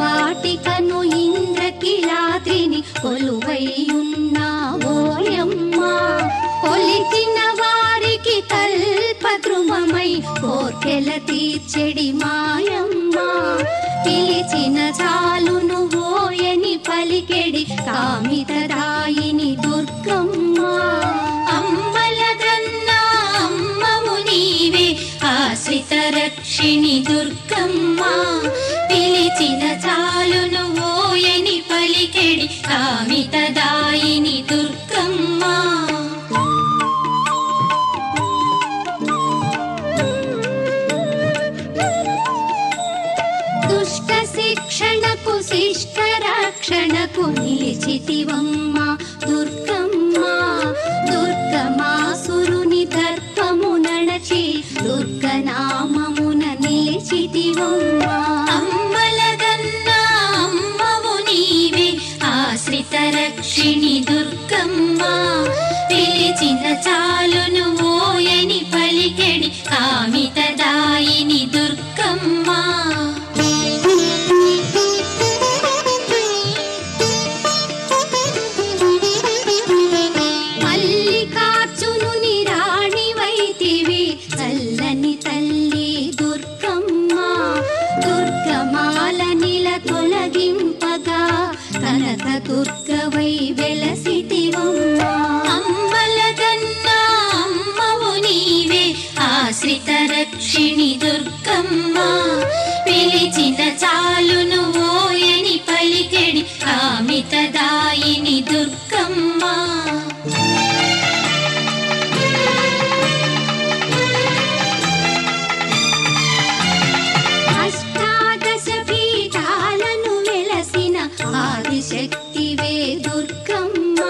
వాటికను ఇంద్రకిలాద్రిని కొలువైయున్నావోయమ్మ కొలిచిన వారికి కల్పద్రుమమై కోర్కెల తీర్చెడి మాయమ్మ పిలిచిన చాలును హోయని పలికెడి కామితదాయిని దుర్గమ్మ అమ్మలదన్న అమ్మము నీవే ఆశ్రిత రక్షిణి దుర్గమ్మ పిలిచిన చాలును ఓయని పలికెడి కామితదాయిని దుర్గమ్మ దుష్ట శిక్షణకు శిష్ట రక్షణకు నిలిచితివమ్మ దుర్గమ్మ దుర్గమాసురుని దర్పము నడచి దుర్గనామమున నిలిచితివమ్మ అమ్మలదన్న అమ్మవు నీవే ఆశ్రిత రక్షిణి దుర్గమ్మ పిలిచిన చాలును ఓయని పలికెడి కామితదాయిని దుర్గమ్మ దుర్గవై వెలసితివమ్మ అమ్మలదన్న అమ్మవు నీవే ఆశ్రిత రక్షిణి దుర్గమ్మ పిలిచిన చాలును ఓయని పలికెడి కామితదాయిని దుర్గమ్మ శక్తివే దుర్గమ్మ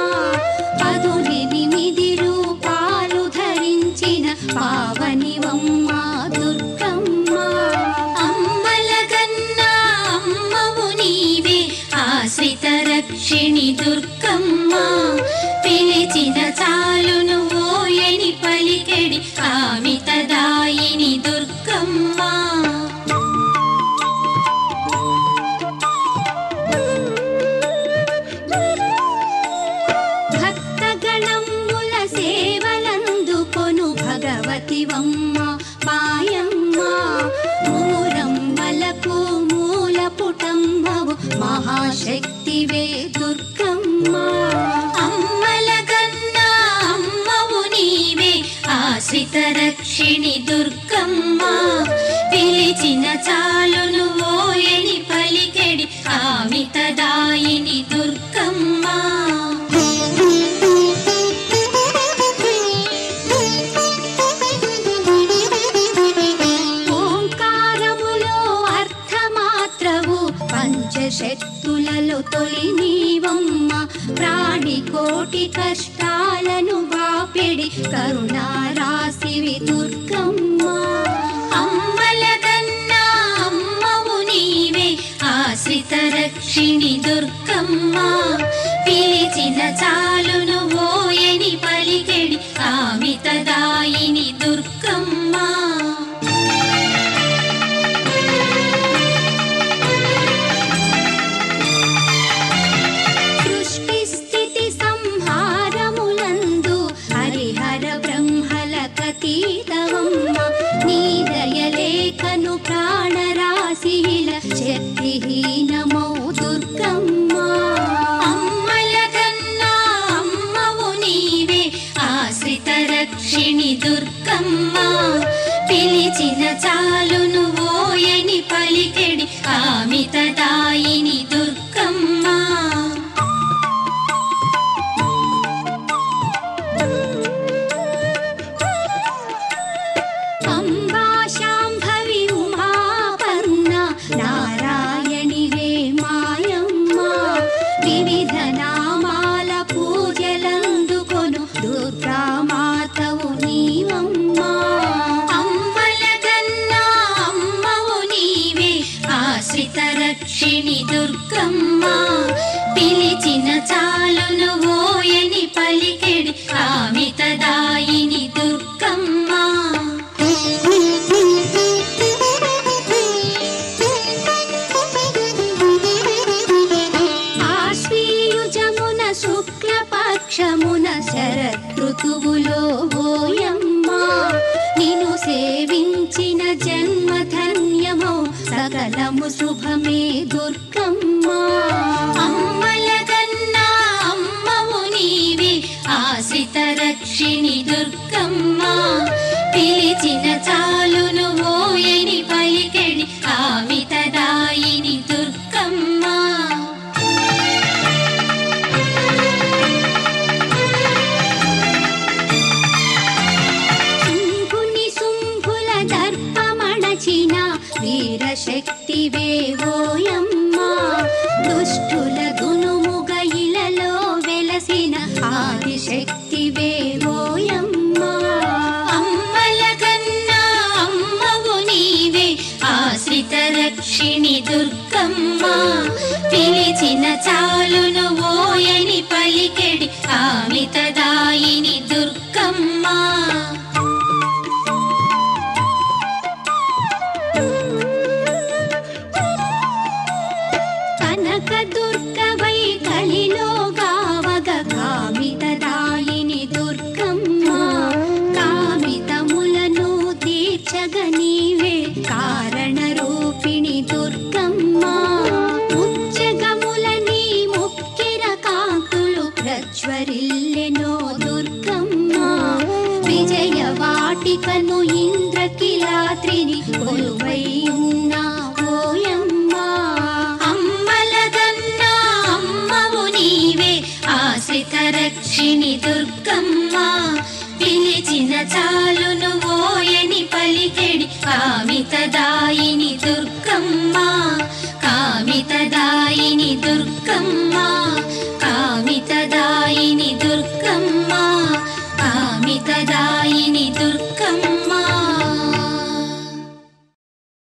18 రూపాలు ధరించిన పావనివమ్మ దుర్గమ్మ అమ్మలగన్న అమ్మవు నీవే ఆశ్రిత రక్షిణి దుర్గమ్మ పిలిచిన చాలును ఓయని పలికెడి కామితదాయిని దుర్గమ్మ భగవతివమ్మ మాయమ్మ మూరంబలకు మూల పుటంబవు మహాశక్తివే దుర్గమ్మ అమ్మలగన్న అమ్మవు నీవే ఆశ్రిత రక్షిణి దుర్గమ్మ పిలిచిన చాలును ఓయని పలికెడి కామితదాయిని దుర్గమ్మ శక్తులలో తొలి నీవమ్మ ప్రాణి కోటి కష్టాలను వాపెడి కరుణారాశివి దుర్గమ్మ అమ్మలదన్న అమ్మవు నీవే ఆశ్రిత రక్షిణి దుర్గమ్మ పిలిచిన చాలును ఓయని పలికెడి కామితదాయిని దుర్గమ్మ నమో దుర్గమ్మ అమ్మలగన్న అమ్మవు నీవే ఆశ్రిత రక్షిణి దుర్గమ్మ పిలిచిన చాలును ఓయని పలికెడి కామితదాయిని దుర్గమ్మ రక్షిణి దుర్గమ్మ పిలిచిన చాలును ఓయని పలికెడి కామితదాయిని దుర్గమ్మ శుభమే దుర్గమ్మ అమ్మలగన్నా అమ్మవు నీవే ఆసిత రక్షిణి దుర్గమ్మ పిలిచిన చాలును ఓయని పలికెడి ఆమితదాయిని దుర్గమ్మ శక్తి వేవోయమ్మ దుష్టుల గుణముగ ఇలలో వెలసిన ఆదిశక్తి వేవోయమ్మ అమ్మలగన్నా అమ్మవు నీవే ఆశ్రిత రక్షిణి దుర్గమ్మ పిలిచిన చాలును ఓయని పలికెడి ఆమితదాయిని దుర్గమ్మ కను ఇంద్ర కిలాత్రిని కొలువై ఉన్నావోయమ్మ అమ్మలగన్నా అమ్మవు నీవే ఆశ్రిత రక్షిణి దుర్గమ్మ పిలిచిన చాలును ఓయని పలికెడి ఆమితదా